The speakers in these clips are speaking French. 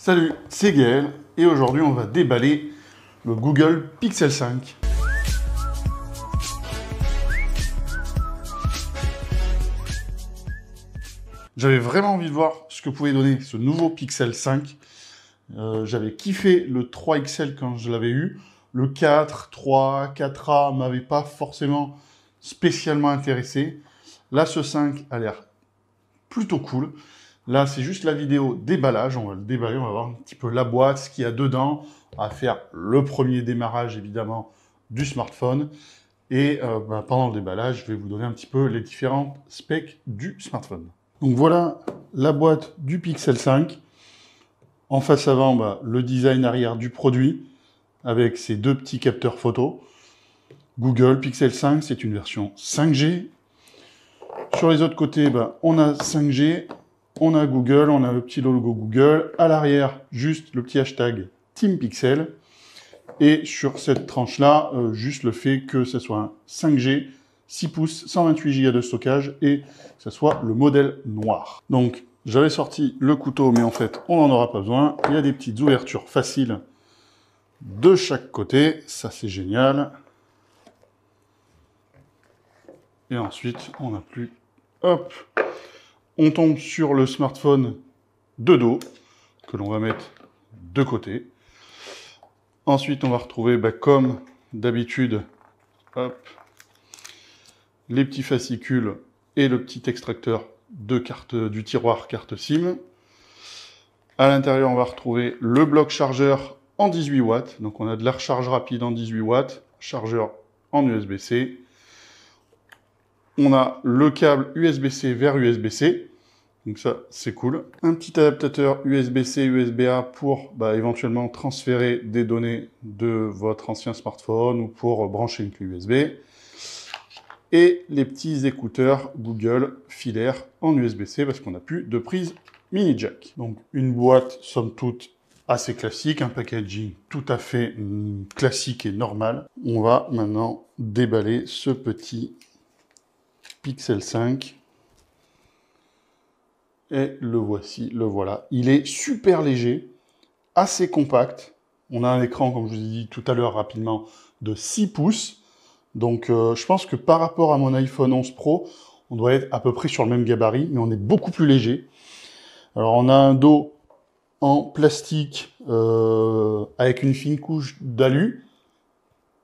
Salut, c'est Gaël et aujourd'hui on va déballer le Google Pixel 5. J'avais vraiment envie de voir ce que pouvait donner ce nouveau Pixel 5. J'avais kiffé le 3XL quand je l'avais eu. Le 4, 3, 4A ne m'avait pas forcément spécialement intéressé. Là, ce 5 a l'air plutôt cool. Là, c'est juste la vidéo déballage. On va le déballer, on va voir un petit peu la boîte, ce qu'il y a dedans. On va faire le premier démarrage, évidemment, du smartphone. Et pendant le déballage, je vais vous donner un petit peu les différentes specs du smartphone. Donc voilà la boîte du Pixel 5. En face avant, le design arrière du produit avec ses deux petits capteurs photo. Google Pixel 5, c'est une version 5G. Sur les autres côtés, on a 5G. On a Google, on a le petit logo Google. À l'arrière, juste le petit hashtag Team Pixel. Et sur cette tranche-là, juste le fait que ce soit un 5G, 6 pouces, 128 Go de stockage et que ce soit le modèle noir. Donc, j'avais sorti le couteau, mais en fait, on n'en aura pas besoin. Il y a des petites ouvertures faciles de chaque côté. Ça, c'est génial. Et ensuite, on n'a plus... Hop! On tombe sur le smartphone de dos, que l'on va mettre de côté. Ensuite, on va retrouver, comme d'habitude, les petits fascicules et le petit extracteur de carte, du tiroir carte SIM. À l'intérieur, on va retrouver le bloc chargeur en 18 watts. Donc, on a de la recharge rapide en 18 watts, chargeur en USB-C. On a le câble USB-C vers USB-C. Donc ça, c'est cool. Un petit adaptateur USB-C, USB-A pour éventuellement transférer des données de votre ancien smartphone ou pour brancher une clé USB. Et les petits écouteurs Google filaires en USB-C parce qu'on n'a plus de prise mini jack. Donc une boîte, somme toute, assez classique. Un packaging tout à fait classique et normal. On va maintenant déballer ce petit Pixel 5. Et le voici, le voilà. Il est super léger, assez compact. On a un écran, comme je vous ai dit tout à l'heure rapidement, de 6 pouces. Donc, je pense que par rapport à mon iPhone 11 Pro, on doit être à peu près sur le même gabarit, mais on est beaucoup plus léger. Alors, on a un dos en plastique avec une fine couche d'alu,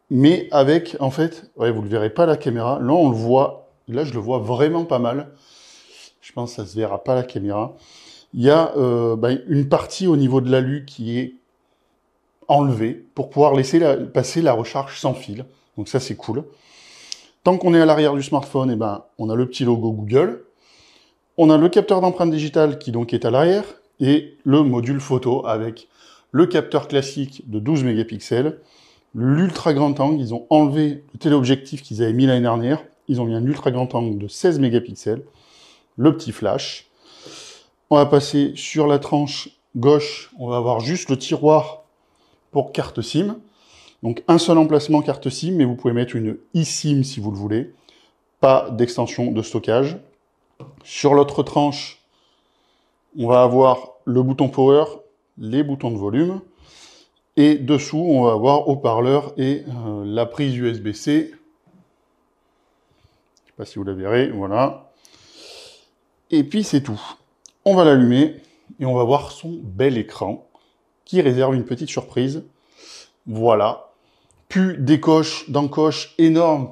mais avec, en fait, vous ne le verrez pas à la caméra. Là, on le voit, là, je le vois vraiment pas mal. Je pense que ça ne se verra pas à la caméra. Il y a une partie au niveau de l'alu qui est enlevée pour pouvoir laisser passer la recharge sans fil. Donc ça, c'est cool. Tant qu'on est à l'arrière du smartphone, on a le petit logo Google. On a le capteur d'empreinte digitale qui donc est à l'arrière et le module photo avec le capteur classique de 12 mégapixels, l'ultra grand angle. Ils ont enlevé le téléobjectif qu'ils avaient mis l'année dernière. Ils ont mis un ultra grand angle de 16 mégapixels. Le petit flash. On va passer sur la tranche gauche. On va avoir juste le tiroir pour carte SIM. Donc un seul emplacement carte SIM, mais vous pouvez mettre une eSIM si vous le voulez. Pas d'extension de stockage. Sur l'autre tranche, on va avoir le bouton power, les boutons de volume. Et dessous, on va avoir haut-parleur et la prise USB-C. Je ne sais pas si vous la verrez, voilà. Et puis c'est tout. On va l'allumer et on va voir son bel écran qui réserve une petite surprise. Voilà. Plus d'encoches énormes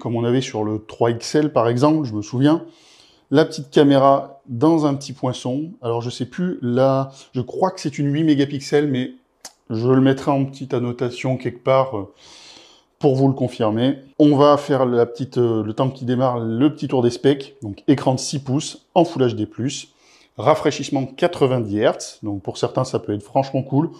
comme on avait sur le 3XL par exemple, je me souviens. La petite caméra dans un petit poinçon. Alors je sais plus, là, je crois que c'est une 8 mégapixels, mais je le mettrai en petite annotation quelque part pour vous le confirmer. On va faire le temps qui démarre, le petit tour des specs. Donc écran de 6 pouces en Full HD+, rafraîchissement 90 Hz. Donc pour certains, ça peut être franchement cool.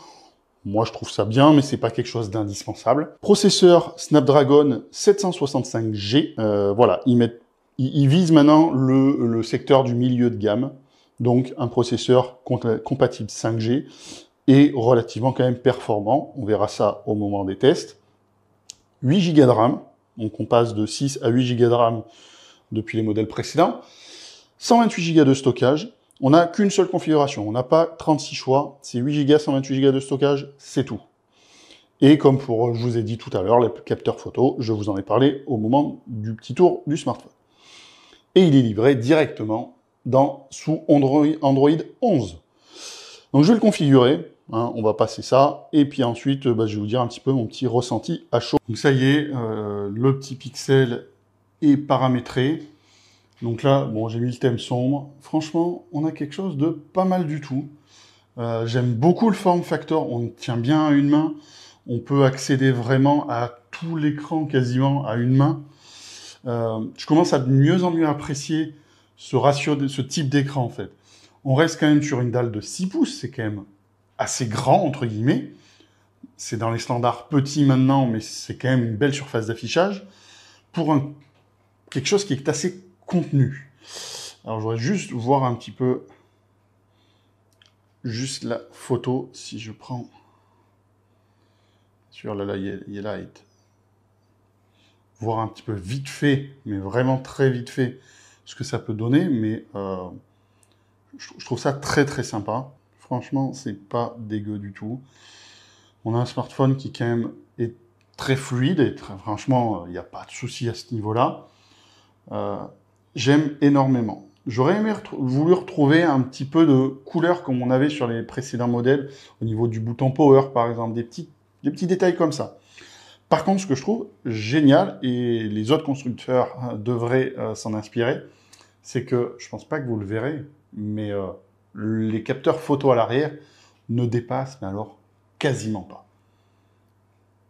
Moi, je trouve ça bien, mais c'est pas quelque chose d'indispensable. Processeur Snapdragon 765G. Voilà, ils visent maintenant le secteur du milieu de gamme. Donc un processeur compatible 5G et relativement quand même performant. On verra ça au moment des tests. 8 Go de RAM, donc on passe de 6 à 8 Go de RAM depuis les modèles précédents. 128 Go de stockage. On n'a qu'une seule configuration, on n'a pas 36 choix, c'est 8 Go, 128 Go de stockage, c'est tout. Et comme je vous ai dit tout à l'heure, les capteurs photo, je vous en ai parlé au moment du petit tour du smartphone. Et il est livré directement sous Android 11. Donc je vais le configurer, hein, on va passer ça, et puis ensuite je vais vous dire un petit peu mon petit ressenti à chaud. Donc ça y est, le petit pixel est paramétré. Donc là, bon, j'ai mis le thème sombre. Franchement, on a quelque chose de pas mal du tout. J'aime beaucoup le form factor, on tient bien à une main. On peut accéder vraiment à tout l'écran quasiment à une main. Je commence à de mieux en mieux apprécier ce ratio, de ce type d'écran en fait. On reste quand même sur une dalle de 6 pouces, c'est quand même assez grand entre guillemets. C'est dans les standards petits maintenant, mais c'est quand même une belle surface d'affichage pour quelque chose qui est assez contenu. Alors je voudrais juste voir un petit peu juste la photo si je prends sur là, il est light. Voir un petit peu vite fait, mais vraiment très vite fait, ce que ça peut donner, mais je trouve ça très très sympa. Franchement, c'est pas dégueu du tout. On a un smartphone qui quand même est très fluide et très, franchement, il n'y a pas de souci à ce niveau-là. J'aime énormément. J'aurais aimé voulu retrouver un petit peu de couleur comme on avait sur les précédents modèles, au niveau du bouton power par exemple, des petits détails comme ça. Par contre, ce que je trouve génial, et les autres constructeurs devraient s'en inspirer, c'est que, je ne pense pas que vous le verrez, mais les capteurs photo à l'arrière ne dépassent, mais alors quasiment pas.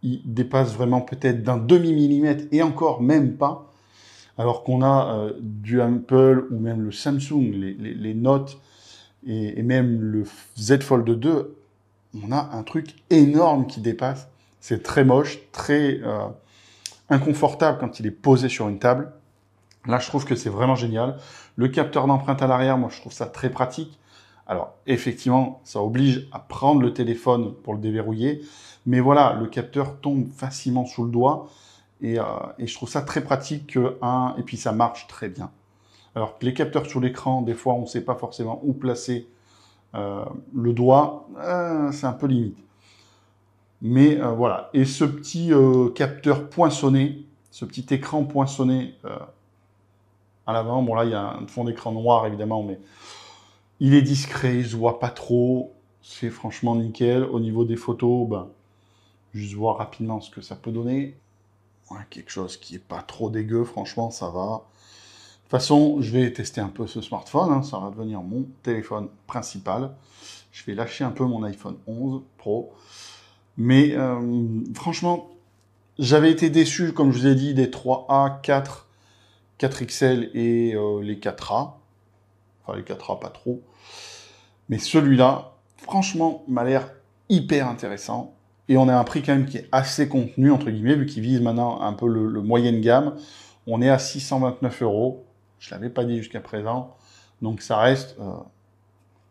Ils dépassent vraiment peut-être d'un demi-millimètre, et encore même pas, alors qu'on a du Apple ou même le Samsung, les Notes, et même le Z Fold 2, on a un truc énorme qui dépasse. C'est très moche, très inconfortable quand il est posé sur une table. Là, je trouve que c'est vraiment génial. Le capteur d'empreinte à l'arrière, moi, je trouve ça très pratique. Alors, effectivement, ça oblige à prendre le téléphone pour le déverrouiller. Mais voilà, le capteur tombe facilement sous le doigt. Et je trouve ça très pratique. Et puis, ça marche très bien. Alors, les capteurs sur l'écran, des fois, on ne sait pas forcément où placer le doigt, c'est un peu limite. Mais voilà. Et ce petit capteur poinçonné, ce petit écran poinçonné à l'avant, bon là, il y a un fond d'écran noir, évidemment, mais il est discret, il ne se voit pas trop. C'est franchement nickel. Au niveau des photos, juste voir rapidement ce que ça peut donner. Ouais, quelque chose qui n'est pas trop dégueu, franchement, ça va. De toute façon, je vais tester un peu ce smartphone, hein, ça va devenir mon téléphone principal. Je vais lâcher un peu mon iPhone 11 Pro. Mais franchement, j'avais été déçu, comme je vous ai dit, des 3A, 4, 4XL et les 4A. Enfin, les 4A, pas trop. Mais celui-là, franchement, m'a l'air hyper intéressant. Et on a un prix quand même qui est assez contenu, entre guillemets, vu qu'il vise maintenant un peu le moyenne gamme. On est à 629 €. Je ne l'avais pas dit jusqu'à présent, donc ça reste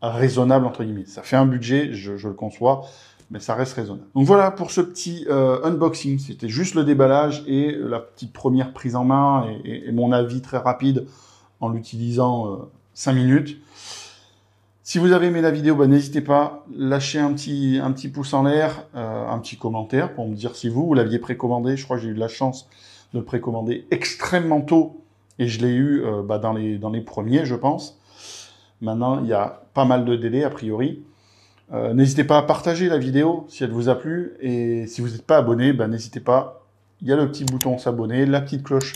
raisonnable, entre guillemets. Ça fait un budget, je le conçois, mais ça reste raisonnable. Donc voilà pour ce petit unboxing. C'était juste le déballage et la petite première prise en main et mon avis très rapide en l'utilisant 5 minutes. Si vous avez aimé la vidéo, n'hésitez pas, lâchez un petit pouce en l'air, un petit commentaire pour me dire si vous l'aviez précommandé. Je crois que j'ai eu de la chance de le précommander extrêmement tôt. Et je l'ai eu dans les premiers, je pense. Maintenant, il y a pas mal de délais, a priori. N'hésitez pas à partager la vidéo si elle vous a plu. Et si vous n'êtes pas abonné, n'hésitez pas. Il y a le petit bouton s'abonner, la petite cloche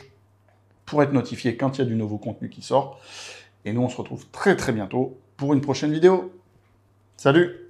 pour être notifié quand il y a du nouveau contenu qui sort. Et nous, on se retrouve très très bientôt pour une prochaine vidéo. Salut!